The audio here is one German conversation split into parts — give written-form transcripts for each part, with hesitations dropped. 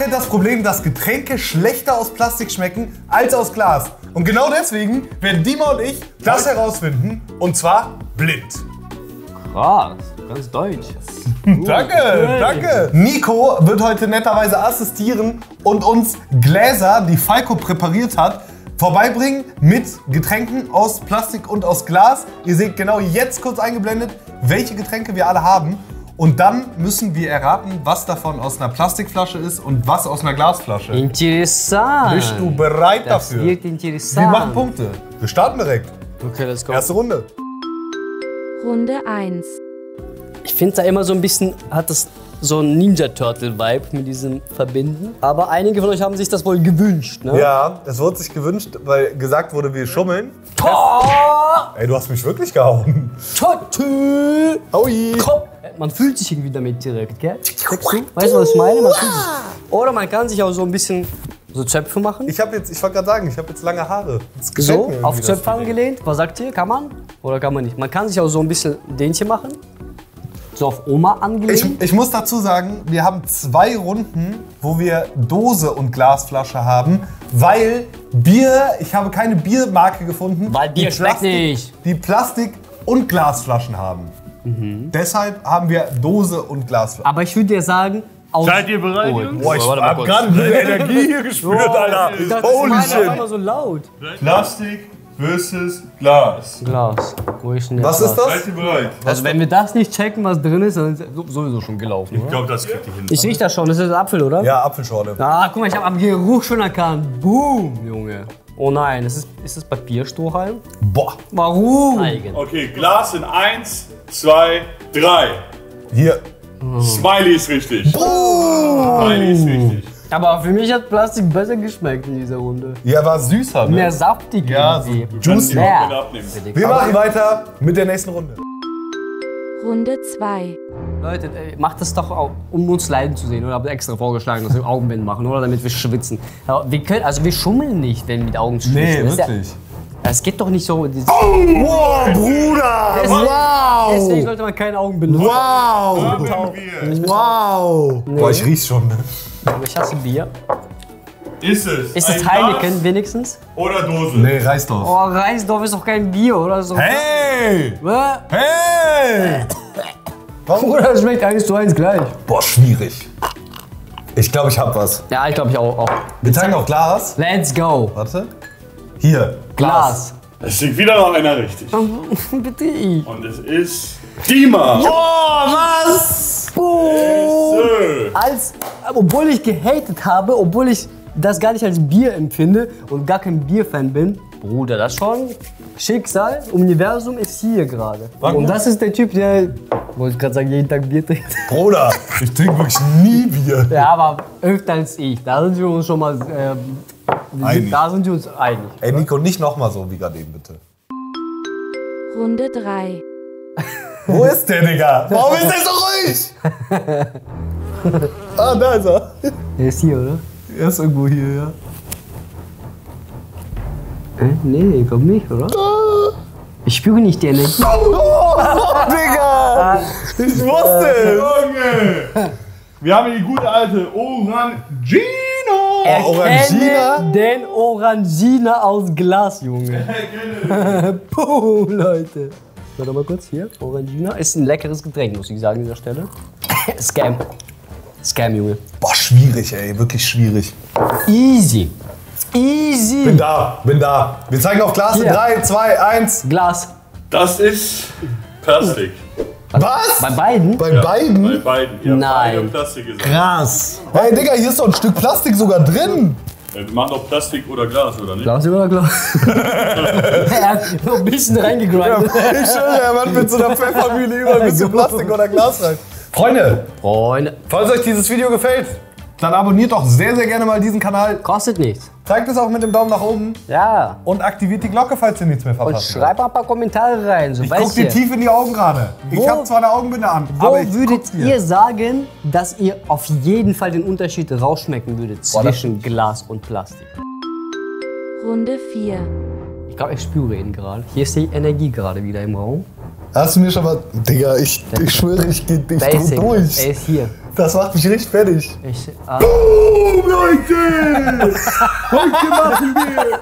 kennt das Problem, dass Getränke schlechter aus Plastik schmecken als aus Glas. Und genau deswegen werden Dima und ich das herausfinden, und zwar blind. Krass, ganz deutsch. Danke, danke. Nico wird heute netterweise assistieren und uns Gläser, die Falco präpariert hat, vorbeibringen mit Getränken aus Plastik und aus Glas. Ihr seht genau jetzt kurz eingeblendet, welche Getränke wir alle haben. Und dann müssen wir erraten, was davon aus einer Plastikflasche ist und was aus einer Glasflasche. Interessant. Bist du bereit dafür? Das wird interessant. Wir machen Punkte. Wir starten direkt. Okay, let's go. Erste Runde. Runde 1. Ich finde da immer so ein bisschen, hat das so ein Ninja-Turtle-Vibe mit diesem Verbinden. Aber einige von euch haben sich das wohl gewünscht, ne? Ja, es wurde sich gewünscht, weil gesagt wurde, wir schummeln. Tor! Ey, du hast mich wirklich gehauen. Turtle! Aui! Komm! Man fühlt sich irgendwie damit direkt, gell? Weißt du, was ich meine? Man fühlt sich. Oder man kann sich auch so ein bisschen so Zöpfe machen. Ich wollte gerade sagen, ich habe jetzt lange Haare. So, auf Zöpfe angelehnt. Was sagt ihr? Kann man? Oder kann man nicht? Man kann sich auch so ein bisschen Dänchen machen. So auf Oma angelegen. Ich muss dazu sagen, wir haben 2 Runden, wo wir Dose und Glasflasche haben, weil Bier, ich habe keine Biermarke gefunden, weil Bier schmeckt nicht, die Plastik- und Glasflaschen haben. Mhm. Deshalb haben wir Dose und Glasflaschen. Aber ich würde dir sagen, seid ihr bereit, Jungs? Boah, ich hab gerade die Energie hier gespürt, Alter. Holy shit. Das war so laut. Plastik versus Glas. Glas. Was ist das? Seid ihr bereit? Also wenn wir das nicht checken, was drin ist, dann ist sowieso schon gelaufen. Ich glaube, das kriegt ihr hin. Ich riech das schon. Das ist Apfel, oder? Ja, Apfelschorle. Ah, guck mal, ich habe am Geruch schon erkannt. Boom, Junge. Oh nein, ist das Papierstrohhalm? Boah. Warum? Okay, Glas in 1, 2, 3. Hier. Smiley ist richtig. Boom. Smiley ist richtig. Aber für mich hat Plastik besser geschmeckt in dieser Runde. Ja, war süßer, ne? Mehr saftig, ja, irgendwie. So juicy. Wir machen weiter mit der nächsten Runde. Runde 2. Leute, macht das doch auch, um uns leiden zu sehen. Oder habt ihr extra vorgeschlagen, dass wir Augenbinden machen, oder? Damit wir schwitzen. Wir können, also wir schummeln nicht, wenn wir mit Augen schwitzen. Nee, wirklich. Es geht doch nicht so. Oh, wow, Bruder! Deswegen, wow! Deswegen sollte man keine Augen benutzen. Wow! Wow! Nee. Boah, ich riech's schon. Ne? Aber ich hasse Bier. Ist es Heineken Glas wenigstens? Oder Dose? Nee, Reisdorf. Oh, Reisdorf ist doch kein Bier, oder? So. Hey! Hey! Oder das schmeckt 1:1 gleich. Boah, schwierig. Ich glaube, ich hab was. Ja, ich glaube, ich auch. Wir zeigen auf Glas. Let's go. Warte. Hier. Glas. Es liegt wieder noch einer richtig. Bitte ich. Und es ist Dima. Oh, was? Oh. Obwohl ich gehatet habe, obwohl ich das gar nicht als Bier empfinde und gar kein Bierfan bin. Bruder, das schon. Schicksal, Universum ist hier gerade. Und das ist der Typ, der, wollte ich gerade sagen, jeden Tag Bier trinkt. Bruder, ich trinke wirklich nie Bier. Ja, aber öfter als ich. Da sind wir uns schon mal... da sind wir uns einig. Ey Nico, nicht nochmal so wie gerade eben, bitte. Runde 3. Wo ist der, Digga? Warum ist der so ruhig? Ah, da ist er. Der ist hier, oder? Er ist irgendwo hier, ja. Nee, ich glaub nicht, oder? Ich spüre nicht die Energie. Oh, Digga! Ich wusste es! Junge! Wir haben die gute alte Orangina! Erkenne den Orangina aus Glas, Junge. Puh, Leute. Warte mal kurz, hier, Orangina ist ein leckeres Getränk, muss ich sagen, an dieser Stelle. Scam. Scam, Junge. Boah, schwierig, ey, wirklich schwierig. Easy. Easy. Bin da, bin da. Wir zeigen auf Glas in 3, 2, 1. Glas. Das ist Plastik. Was? Bei beiden? Bei beiden? Bei beiden. Ja, nein. Krass. Hey Digga, hier ist doch ein Stück Plastik sogar drin. Ja, wir machen doch Plastik oder Glas, oder nicht? Glas oder Glas? Er hat noch ein bisschen reingegrindet. Ja, ich schwöre, er macht mit so einer Pfeffermühle über ein bisschen Plastik oder Glas rein. Freunde, falls euch dieses Video gefällt, dann abonniert doch sehr, sehr gerne mal diesen Kanal. Kostet nichts. Zeigt es auch mit dem Daumen nach oben. Ja. Und aktiviert die Glocke, falls ihr nichts mehr verpasst. Und schreibt ein paar Kommentare rein. So, ich guck dir tief in die Augen gerade. Ich hab zwar eine Augenbinde an, aber ich würdet ihr sagen, dass ihr auf jeden Fall den Unterschied rausschmecken würdet zwischen Glas und Plastik? Runde 4. Ich glaube, ich spüre ihn gerade. Hier ist die Energie gerade wieder im Raum. Hast du mir schon mal... Digga, ich schwöre, ich geh durch. Er ist hier. Das macht mich richtig fertig. Boom, Leute! Heute machen wir!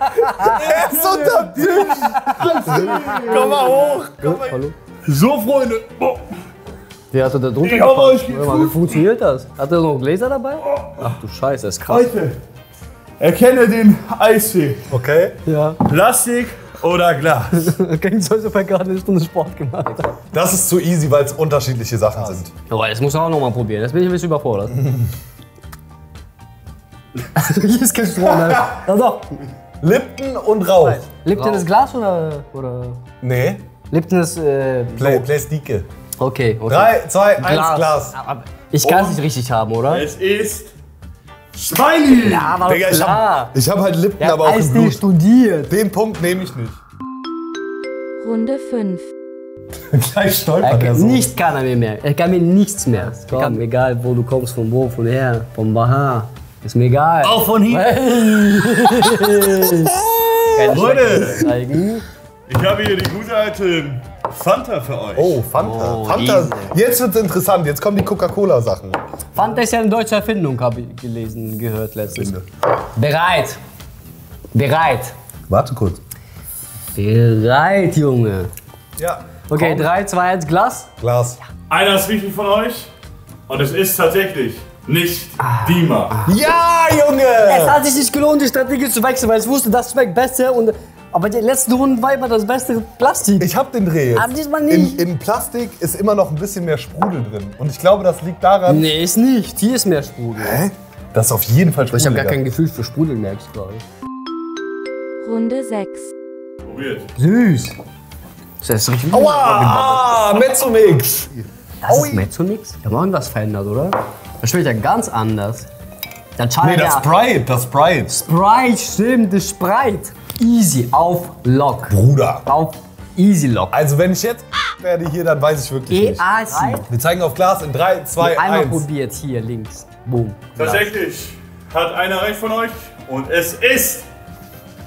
Er ist unterm Tisch! Komm mal hoch! Komm mal. Hallo. So, Freunde! Oh. Der hat da drunter gepackt. Wie funktioniert das? Hat er noch Gläser dabei? Ach du Scheiße, das ist krass. Leute, erkenne den Eisweg. Okay? Ja. Plastik oder Glas? Klingt so, als ob er gerade eine Stunde Sport gemacht hat. Das ist zu easy, weil es unterschiedliche Sachen sind. Aber das muss er auch noch mal probieren. Das bin ich ein bisschen überfordert. Hier ist kein Strom, Alter. Also. Lipton und Rauch. Lipton ist Glas oder? Nee. Lipton ist Plastike. Okay, okay. 3, 2, 1, Glas. Ich kann es nicht richtig haben, oder? Es ist Smiley! Ja, aber Digga, ich hab halt Lippen, aber auch im Blut. Studiert. Den Punkt nehme ich nicht. Runde 5. Gleich stolpert er so. Nichts kann er mir mehr. Er kann mir nichts mehr. Komm, egal wo du kommst, von wo, von her, vom Baha. Ist mir egal. Auch von hier. Leute, ich habe hier die gute alte Fanta für euch. Oh, Fanta. Oh, Fanta. Jetzt wird's interessant. Jetzt kommen die Coca-Cola-Sachen. Fanta ist ja eine deutsche Erfindung, habe ich gelesen, gehört letztens. Bereit. Bereit. Warte kurz. Bereit, Junge. Ja. Okay, komm. 3, 2, 1, Glas. Glas. Ja. Einer ist wichtig von euch und es ist tatsächlich nicht Dima. Ja, Junge! Es hat sich nicht gelohnt, die Strategie zu wechseln, weil ich wusste, das schmeckt besser und... Aber die letzte Runde war immer das beste Plastik. Ich hab den Dreh jetzt. Aber diesmal nicht. In Plastik ist immer noch ein bisschen mehr Sprudel drin. Und ich glaube, das liegt daran... Nee, ist nicht. Hier ist mehr Sprudel. Hä? Das ist auf jeden Fall Sprudel. Ich habe gar kein Gefühl für Sprudel mehr, glaube ich. Runde 6. Probiert. Süß. Das ist richtig. Aua! Mezzomix. Das ist Mezzomix? Da haben wir irgendwas verändert, oder? Das schmeckt ja ganz anders. Dann nee, das Sprite. Das Sprite. Sprite, stimmt. Das Sprite. Easy, auf Lock. Bruder. Auf Easy Lock. Also wenn ich jetzt werde hier, dann weiß ich wirklich nicht. Wir zeigen auf Glas in 3, 2, 1. Einmal probiert, hier links. Boom. Tatsächlich hat einer recht von euch und es ist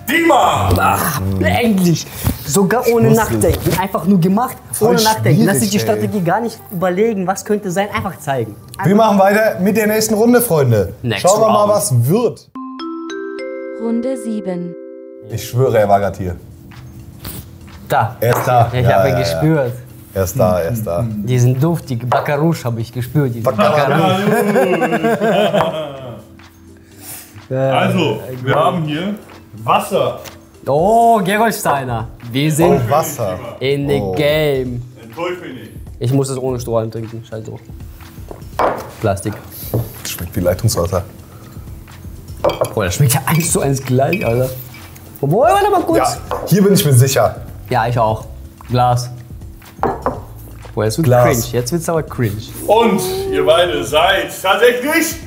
Dima. Ach, endlich. Sogar ohne Nachdenken. Einfach nur gemacht, ohne Nachdenken. Lass dich die Strategie gar nicht überlegen, was könnte sein. Einfach zeigen. Wir machen weiter mit der nächsten Runde, Freunde. Schauen wir mal, was wird. Runde 7. Ich schwöre, er war gerade hier. Da. Er ist da. Ich habe ihn gespürt. Er ist da, er ist da. Diesen Duft, die Baccarouche habe ich gespürt. Also, wir haben hier Wasser. Oh, Gerolsteiner. Wir sind Wasser. In the game. Enttäuscht mich nicht. Ich muss das ohne Strohhalm trinken. Scheiß drauf. Plastik. Das schmeckt wie Leitungswasser. Boah, das schmeckt ja 1 zu 1 gleich, Alter. Obwohl, warte mal kurz. Ja, hier bin ich mir sicher. Ja, ich auch. Glas. Boah, jetzt wird's cringe. Jetzt wird's aber cringe. Und ihr beide seid tatsächlich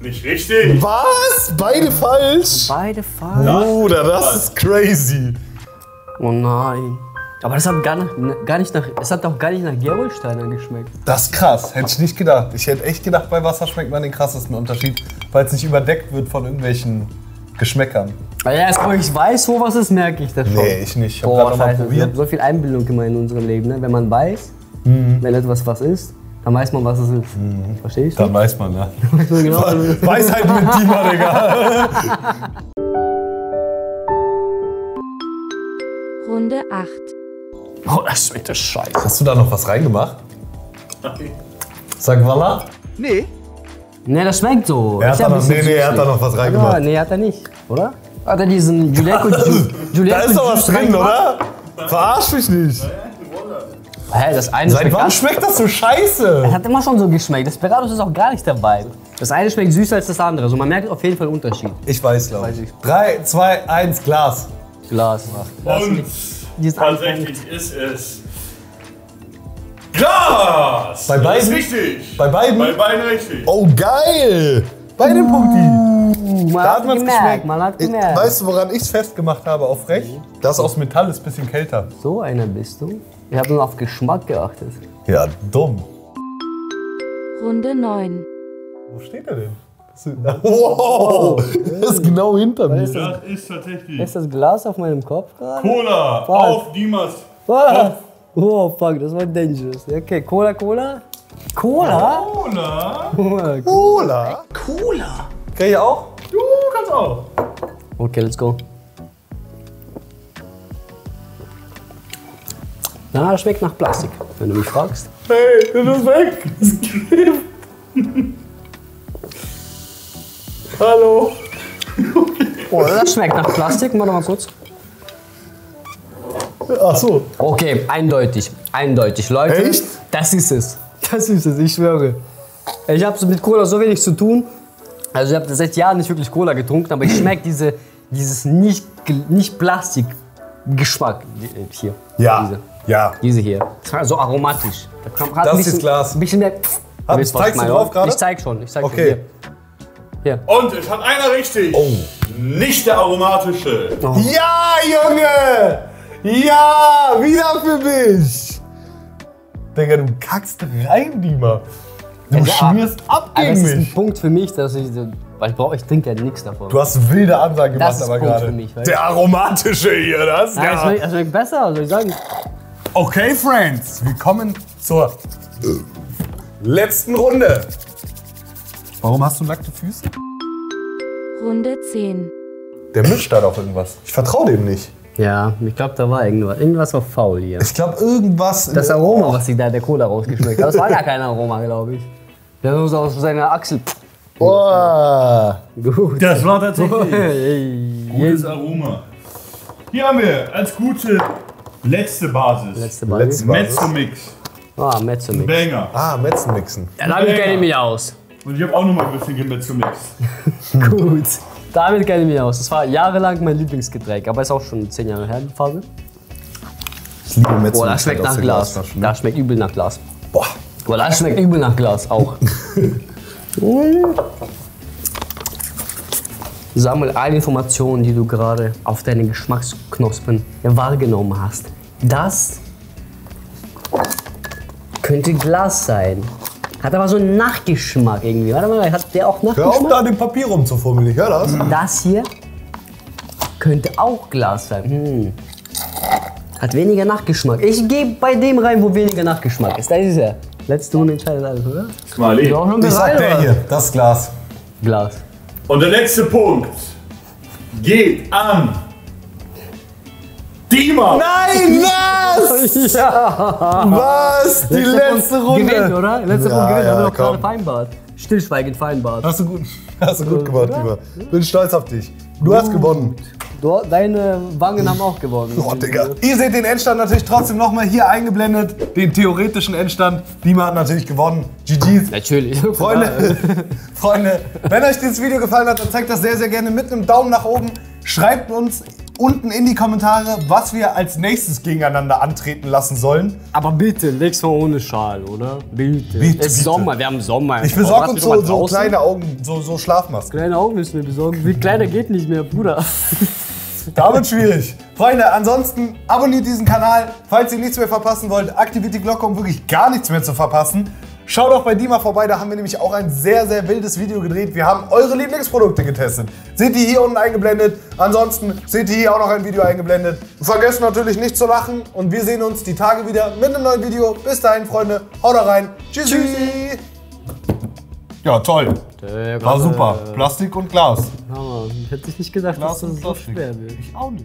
nicht richtig. Was? Beide falsch? Beide falsch. Bruder, das ist crazy. Oh nein. Aber das hat auch gar nicht nach Gerolsteiner geschmeckt. Das ist krass. Hätte ich nicht gedacht. Ich hätte echt gedacht, bei Wasser schmeckt man den krassesten Unterschied, weil es nicht überdeckt wird von irgendwelchen Geschmäckern. Ja, aber ich weiß, wo was ist, merke ich das schon. Nee, ich nicht. Ich habe gerade mal probiert. So viel Einbildung immer in unserem Leben. Ne? Wenn man weiß, wenn etwas was ist, dann weiß man, was es ist. Mhm. Verstehst du? Dann weiß man, ja. Genau. Weiß halt mit Dima, Digga. Runde 8. Oh, das schmeckt der Scheiße. Hast du da noch was reingemacht? Okay. Sag Walla? Nee. Nee, das schmeckt so. Er hat da noch was reingemacht. Nee, hat er nicht, oder? Hat er diesen Juleco-Juice? Da ist doch was drin, oder? Verarsch mich nicht. Hä, das eine schmeckt... Warum schmeckt das so scheiße? Das hat immer schon so geschmeckt. Desperados ist auch gar nicht dabei. Das eine schmeckt süßer als das andere. Also man merkt auf jeden Fall einen Unterschied. Ich weiß, glaube ich. 3, 2, 1, Glas. Glas. Und tatsächlich ist es... Glas! Bei beiden? Das ist richtig. Bei beiden? Bei beiden richtig. Oh, geil! Beide Punkte! Da hat man es geschmeckt. Man hat gemerkt. Weißt du, woran ich es festgemacht habe? Auf Recht? Das aus Metall ist ein bisschen kälter. So einer bist du? Ich habe nur auf Geschmack geachtet. Ja, dumm. Runde 9. Wo steht er denn? Wow! Das ist genau hinter mir. Das ist tatsächlich... Ist das Glas auf meinem Kopf gerade? Cola! Auf Dimas! Oh fuck, das war dangerous. Okay, Cola, Cola. Cola? Cola? Cola? Cola? Cola? Kann ich auch? Du kannst auch. Okay, let's go. Na, das schmeckt nach Plastik, wenn du mich fragst. Hey, das ist weg! Das ist Hallo! Oh, das schmeckt nach Plastik, warte mal kurz. Ach so. Okay, eindeutig, eindeutig. Leute, echt? Das ist es. Das ist es, ich schwöre. Ich habe mit Cola so wenig zu tun. Also ich habe seit Jahren nicht wirklich Cola getrunken, aber ich schmecke dieses nicht Plastik-Geschmack hier. Ja. Diese hier. So aromatisch. Da das ist Glas. Ein bisschen mehr. Zeigst du drauf gerade? Ich zeig schon. Ich zeig okay. Schon. Hier. Und es hat einer richtig. Oh. Nicht der aromatische. Oh. Ja, Junge! Ja, wieder für mich. Digga, du kackst rein, Dima. Du schmierst ab gegen mich. Das ist ein Punkt für mich, dass ich. Weil ich trinke ja nichts davon. Du hast wilde Ansagen gemacht, aber gerade. Der aromatische hier, das? Ja. Das schmeckt besser, soll ich sagen. Okay, Friends, wir kommen zur letzten Runde. Warum hast du nackte Füße? Runde 10. Der mischt da doch irgendwas. Ich vertraue dem nicht. Ja, ich glaube, da war irgendwas. Irgendwas war faul hier. Ich glaube, irgendwas. Das Aroma, was sich da der Cola rausgeschmeckt hat. Das war ja kein Aroma, glaube ich. Der muss aus seiner Achsel. Boah. Gut. Das war tatsächlich. Gutes Aroma. Hier haben wir als gute. Letzte Basis. Mezzomix. Ah, Mezzomix. Banger. Ah, Mezzomixen. Ja, damit kenne ich mich aus. Und ich habe auch nochmal ein bisschen Mezzomix. Gut. Damit kenne ich mich aus. Das war jahrelang mein Lieblingsgetränk, aber ist auch schon 10 Jahre her, die Farbe. Ich liebe Mezzomix. Boah, das schmeckt nach Glas. Das schmeckt übel nach Glas. Boah. Boah, das schmeckt übel nach Glas auch. Sammel alle Informationen, die du gerade auf deinen Geschmacksknospen wahrgenommen hast. Das könnte Glas sein. Hat aber so einen Nachgeschmack irgendwie. Warte mal, hat der auch Nachgeschmack? Hör auf, da dem Papier rumzufummeln, ich höre das. Das hier könnte auch Glas sein. Hat weniger Nachgeschmack. Ich gehe bei dem rein, wo weniger Nachgeschmack ist. Da ist er. Letzte Runde entscheidet alles, oder? Smiley. Ich sag der hier, das Glas. Glas. Und der letzte Punkt geht an Dima. Nein, was? Ja. Was? Die letzte Runde. Gewinnt, oder? Letzte Runde gewinnt, haben wir doch gerade vereinbart. Stillschweigend vereinbart. Hast du gut gemacht, Dima. Bin stolz auf dich. Du hast gewonnen. Deine Wangen haben auch gewonnen. Oh, Digga. Ihr seht den Endstand natürlich trotzdem nochmal hier eingeblendet. Den theoretischen Endstand. Dima hat natürlich gewonnen. GG's. Natürlich. Freunde, Freunde, wenn euch dieses Video gefallen hat, dann zeigt das sehr, sehr gerne mit einem Daumen nach oben. Schreibt uns unten in die Kommentare, was wir als nächstes gegeneinander antreten lassen sollen. Aber bitte, nichts von ohne Schal, oder? Bitte. Es ist Sommer, wir haben Sommer. Ich besorge uns so kleine Augen, so Schlafmasken. Kleine Augen müssen wir besorgen. Wie kleiner geht nicht mehr, Bruder. Damit schwierig. Freunde, ansonsten abonniert diesen Kanal, falls ihr nichts mehr verpassen wollt. Aktiviert die Glocke, um wirklich gar nichts mehr zu verpassen. Schaut auch bei Dima vorbei, da haben wir nämlich auch ein sehr, sehr wildes Video gedreht. Wir haben eure Lieblingsprodukte getestet. Seht ihr hier unten eingeblendet. Ansonsten seht ihr hier auch noch ein Video eingeblendet. Vergesst natürlich nicht zu lachen und wir sehen uns die Tage wieder mit einem neuen Video. Bis dahin, Freunde, haut rein. Tschüssi. Ja, toll. War super. Plastik und Glas. Ich hätte nicht gedacht, dass das so schwer wird. Ich auch nicht.